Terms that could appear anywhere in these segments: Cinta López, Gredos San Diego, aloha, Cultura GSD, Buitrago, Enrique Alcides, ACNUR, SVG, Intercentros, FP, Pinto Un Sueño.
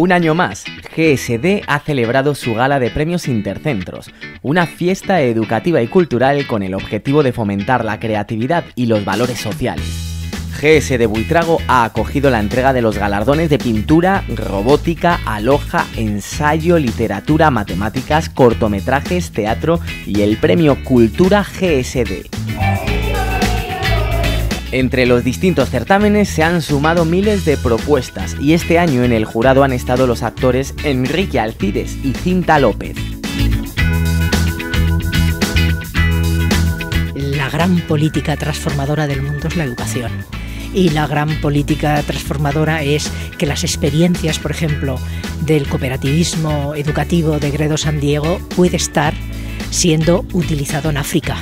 Un año más, GSD ha celebrado su gala de premios Intercentros, una fiesta educativa y cultural con el objetivo de fomentar la creatividad y los valores sociales. GSD Buitrago ha acogido la entrega de los galardones de pintura, robótica, aloha, ensayo, literatura, matemáticas, cortometrajes, teatro y el premio Cultura GSD. Entre los distintos certámenes se han sumado miles de propuestas y este año en el jurado han estado los actores Enrique Alcides y Cinta López. La gran política transformadora del mundo es la educación. Y la gran política transformadora es que las experiencias, por ejemplo, del cooperativismo educativo de Gredos San Diego puede estar siendo utilizado en África.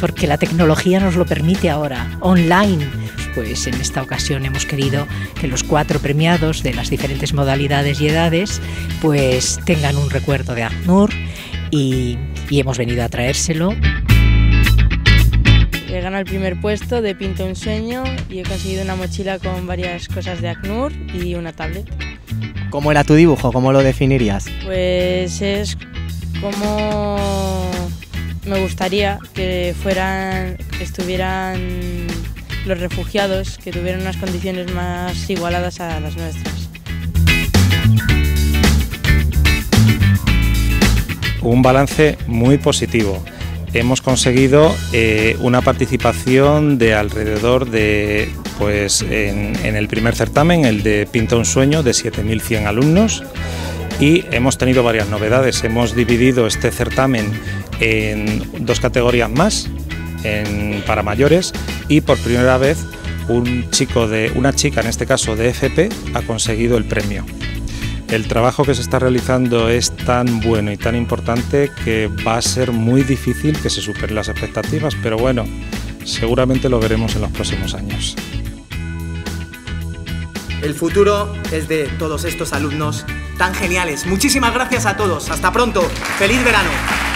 Porque la tecnología nos lo permite ahora, online. Pues en esta ocasión hemos querido que los 4 premiados de las diferentes modalidades y edades pues tengan un recuerdo de ACNUR y hemos venido a traérselo. He ganado el primer puesto de Pinto Un Sueño y he conseguido una mochila con varias cosas de ACNUR y una tablet. ¿Cómo era tu dibujo? ¿Cómo lo definirías? Pues es como me gustaría que estuvieran los refugiados, que tuvieran unas condiciones más igualadas a las nuestras. Un balance muy positivo. Hemos conseguido una participación de alrededor de, pues en el primer certamen, el de Pinta un Sueño, de 7.100 alumnos. Y hemos tenido varias novedades. Hemos dividido este certamen en 2 categorías más, para mayores, y por primera vez una chica, en este caso de FP, ha conseguido el premio. El trabajo que se está realizando es tan bueno y tan importante que va a ser muy difícil que se superen las expectativas, pero bueno, seguramente lo veremos en los próximos años. El futuro es de todos estos alumnos tan geniales. Muchísimas gracias a todos. Hasta pronto. ¡Feliz verano!